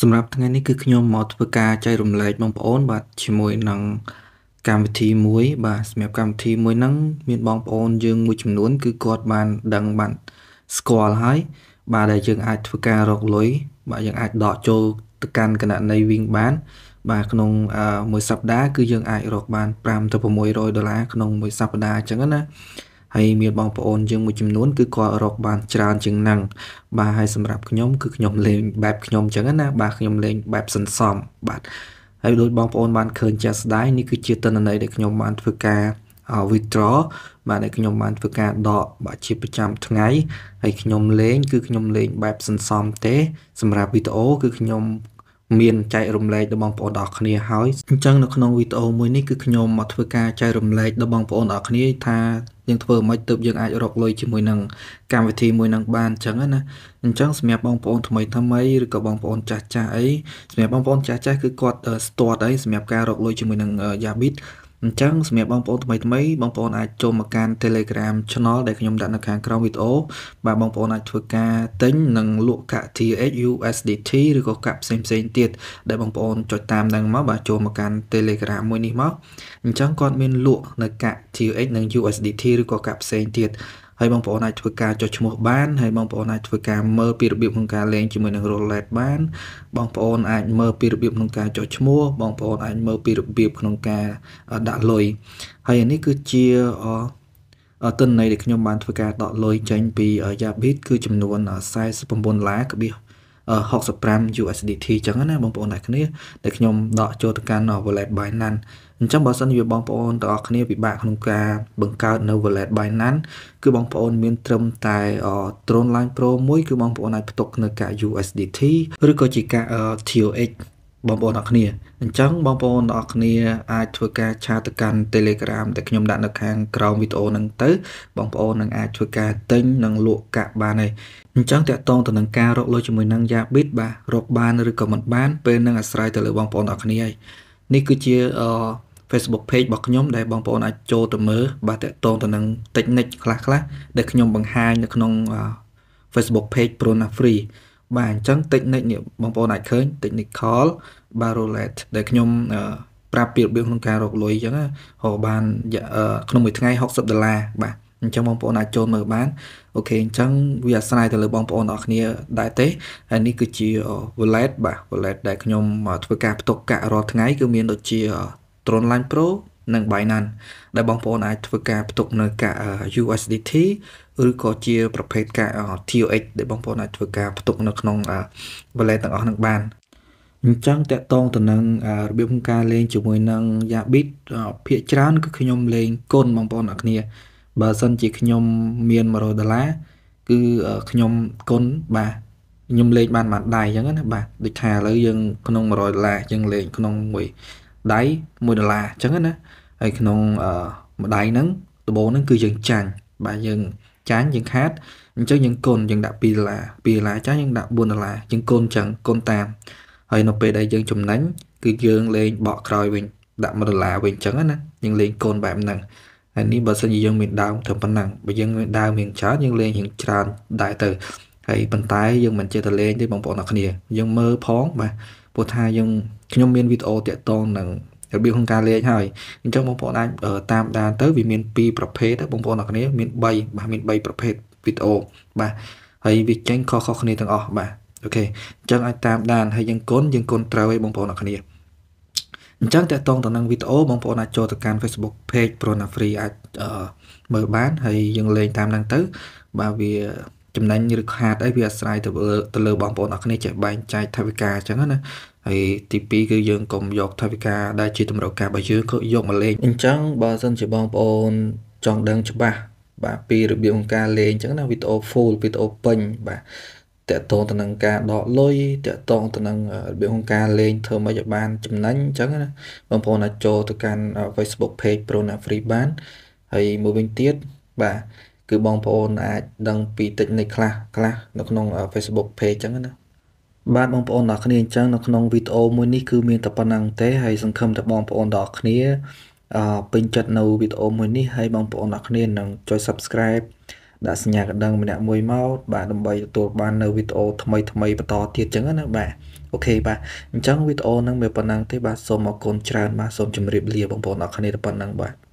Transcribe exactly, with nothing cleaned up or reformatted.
Sầm rập thằng này cứ nhôm mót bờ cá chạy rầm lệ bằng ôn bạt chỉ mồi nằng cam thì muối bạt mẹp cam thì muối nắng miền băng ôn dương muối chấm nón cứ cọt bàn đằng bàn score hái bà đại dương ai bờ cá rọc lối bà dương ai đọ trâu tự can cái nạn này vinh bán bà con mồi sập đá cứ dương ai rọc bàn pram tập mồi rồi đó là con mồi sập đá chẳng á hay miền băng ôn dương muối chấm nón cứ cọt rọc bàn tràn chừng nằng bà hay sầm rập nhôm cứ nhôm lên bẹp nhôm chẳng á na bà nhôm lên bẹp sần sòm bà hay đối băng ôn bàn khơi chas đái ní cứ chia tần này để nhôm bàn bờ cá withdraw បាទដែលខ្ញុំបានធ្វើការដកបាទជាប្រចាំថ្ងៃហើយខ្ញុំលេងគឺខ្ញុំលេងបែបសន្សំទេសម្រាប់វីដេអូគឺខ្ញុំមានចែករំលែកដល់បងប្អូនអរគ្នាហើយអញ្ចឹងនៅក្នុងវីដេអូមួយនេះគឺខ្ញុំមកធ្វើការចែករំលែកដល់បងប្អូនអរគ្នាថាយើងធ្វើមិនទៅយើងអាចរកលុយជាមួយនឹងកម្មវិធីមួយនឹងបានអញ្ចឹងណាអញ្ចឹងសម្រាប់បងប្អូនថ្មីថ្មីបងប្អូនអាចចូលមកកាន់ Telegram channel ដែលខ្ញុំដាក់នៅខាងថ្មីៗ បងប្អូនអាច Telegram channel ដែលខ្ញុំដាក់នៅខាងក្រោមវីដេអូ បាទ បងប្អូនអាចធ្វើការទិញនិងលក់កាក់ tê rờ ích u ét đê tê ឬក៏កាក់ ផ្សេងៗទៀត ដែល បងប្អូនចុចតាមនឹងមក បាទ ចូលមកកាន់ Telegram មួយនេះមក អញ្ចឹង គាត់មានលក់នៅកាក់ tê rờ ích និង u ét đê tê ឬក៏កាក់ ផ្សេងទៀត ហើយ បងប្អូនអាចធ្វើការចុចឈ្មោះបាន ហើយ បងប្អូនអាចធ្វើការមើលពីរបៀបក្នុងការលេងជាមួយនឹង Roulette បាន បងប្អូនអាចមើលពីរបៀបក្នុងការចុចឈ្មោះ បងប្អូនអាចមើលពីរបៀបក្នុងការដាក់លុយ ហើយ នេះគឺជា ទិន្នន័យដែលខ្ញុំបានធ្វើការដកលុយចេញពី Yabit គឺចំនួន bốn mươi chín phẩy sáu lăm u ét đê tê ចឹងណា បងប្អូនអ្នកគ្នា ដែលខ្ញុំដកចូលទៅកាន់ Roulette Binance អញ្ចឹងបើសិនជាបងប្អូនទាំងអស់គ្នាពិបាកក្នុងការបង្កើតនៅ wallet Binance គឺបងប្អូនមានត្រឹមតែ Tronline Pro មួយ គឺបងប្អូនអាចផ្ទុកនៅកាក់ u ét đê tê ឬក៏ជាកាក់ tê rờ ích បងប្អូនទាំងអស់គ្នាអញ្ចឹងបងប្អូនទាំងអស់គ្នាអាចធ្វើការឆាតទៅកាន់ Telegram ដែលខ្ញុំដាក់នៅខាងក្រោមវីដេអូហ្នឹងទៅបងប្អូននឹងអាចធ្វើការទិញនិងលក់កាក់បានហើយ អញ្ចឹងតាក់ទងទៅនឹងការរកលុយជាមួយនឹង Yabit បាទរកបានឬក៏មិនបានពេលនឹងអាស្រ័យទៅលើបងប្អូនទាំងអស់គ្នាហើយ នេះគឺជា Facebook page របស់ខ្ញុំដែលបងប្អូនអាចចូលទៅមើលបាទតកតងទៅនឹងតិចនិចខ្លះខ្លះដែលខ្ញុំបង្ហាញនៅក្នុង Facebook page Prona Free បាទអញ្ចឹងតិចនិចនេះបងប្អូនអាចឃើញ technical roulette ដែលខ្ញុំប្រាប់ពីរបៀបក្នុងការរកលុយអញ្ចឹងហៅបានក្នុងមួយថ្ងៃ sáu mươi đô la បាទ អញ្ចឹងបងប្អូនអាចចូលមើលបាន អូខេ អញ្ចឹងវាអាស្រ័យទៅលើបងប្អូនអរគ្នាដែរទេ ហើយ នេះគឺជា wallet បាទ wallet ដែលខ្ញុំធ្វើការផ្ទុកកាក់រាល់ថ្ងៃ គឺមានដូចជា Tronline Pro និង Binance ដែលបងប្អូនអាចធ្វើការផ្ទុកនៅកាក់ u ét đê tê ឬក៏ជាប្រភេទកាក់ tê rờ ích ដែលបងប្អូនអាចធ្វើការផ្ទុកនៅក្នុង wallet ទាំងអស់នឹងបាន អញ្ចឹងតាក់ទងទៅនឹងរបៀបក្នុងការលេងជាមួយនឹង Yabit ភាគច្រើន គឺខ្ញុំលេងគុណបងប្អូនអរគ្នា បើសិនជាខ្ញុំមាន một trăm đô la គឺខ្ញុំគុណបាទខ្ញុំលេងបានមួយដៃអញ្ចឹងណាបាទដូចថាឥឡូវយើងក្នុង một trăm đô la យើងលេងក្នុង មួយដៃ một đô la អញ្ចឹងណា ហើយក្នុង មួយដៃ ហ្នឹង ដបូង ហ្នឹង គឺយើងចាញ់ បាទ យើងចាញ់ យើងខាត អញ្ចឹង យើងគុណ យើងដាក់ hai đô la hai đô la ចាញ់ យើងដាក់ bốn đô la យើងគុណ អញ្ចឹង គុណ តាម ហើយ នៅ ពេល ដែល យើង ចំណេញ គឺ យើង លេង បក ក្រោយ វិញ ដាក់ một đô la វិញ អញ្ចឹង ណា យើង លេង គុណ បែប ហ្នឹង ហើយនេះបើសិនជាយើងមានដើមធ្វើប៉ុណ្ណឹងបើយើងមានដើមយើងច្រើនដែរទៅហើយប៉ុន្តែយើងមិនចេះតែលេងទេបងប្អូនអរគ្នាយើងមើលផងបាទព្រោះថាយើងខ្ញុំមានវីដេអូតាក់តងនឹងរបៀបក្នុងការលេងហើយអញ្ចឹងបងប្អូនអាចតាមដានទៅវាមានពីរប្រភេទបងប្អូនអរគ្នាមាន ba បាទមាន baប្រភេទវីដេអូបាទហើយវាចេញខុសៗគ្នាទាំងអស់បាទអូខេអញ្ចឹងអាចតាមដានហើយយើងគុណយើងគុណត្រូវហើយបងប្អូនអរគ្នា អញ្ចឹងតាក់ទងទៅនឹងវីដេអូបងប្អូនអាចចូលទៅកាន់ Facebook page Prona Free អាចមើលបានហើយយើងលេងតាមហ្នឹងទៅបាទវាចំណេញឬខាតអីវាអាស្រ័យទៅលើបងប្អូនអរគ្នាចេះបែងចែកថវិកាអញ្ចឹងណាហើយទីពីរគឺយើងកុំយកថវិកាដែលជាតម្រូវការរបស់យើងយកមកលេងអញ្ចឹងបើសិនជាបងប្អូនចង់ដឹងច្បាស់បាទពីរបៀបក្នុងការលេងអញ្ចឹងណាវីដេអូ full វីដេអូ ពេញ បាទ តាក់ទងទៅនឹងការដកលុយតាក់ទងទៅនឹងរបៀបក្នុងការលេងធ្វើម៉េចឲ្យបានចំណេញអញ្ចឹងណាបងប្អូនអាចចូលទៅកាន់ Facebook page Prona Free បានហើយមួយវិញទៀតបាទគឺបងប្អូនអាចដឹងពីតិចនិចខ្លះខ្លះនៅក្នុង Facebook page អញ្ចឹងណាបាទបងប្អូនអរគ្នាអញ្ចឹងនៅក្នុងវីដេអូមួយនេះគឺមានតែប៉ុណ្ណឹងទេហើយសង្ឃឹមថាបងប្អូនអរគ្នាពេញចិត្តនៅវីដេអូមួយនេះហើយបងប្អូនអរគ្នានឹងចុច Subscribe đã sinh nhạc đăng mình đã mùi máu bạn đồng bày tụi bạn video thầm mây thầm mây và to thiệt chẳng nữa bạn. Ok bạn chẳng video nâng mẹ bạn năng thế bạn xô mọc con tràn mà xôm chùm rịp lìa bằng bộ nó khá nè bạn năng bạn.